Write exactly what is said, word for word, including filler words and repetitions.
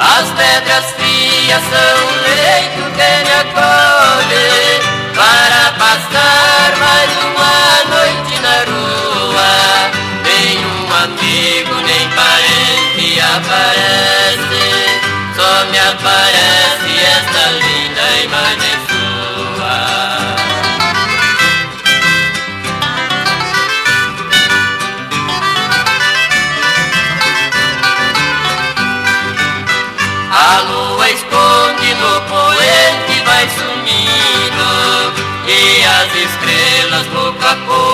As pedras frias são o leito que me acolhe para passar mais uma noite na rua. Nenhum amigo nem parente aparece, só me aparece esta linda imagem sua. A lua esconde no poente vai sumindo, e as estrelas pouco a pouco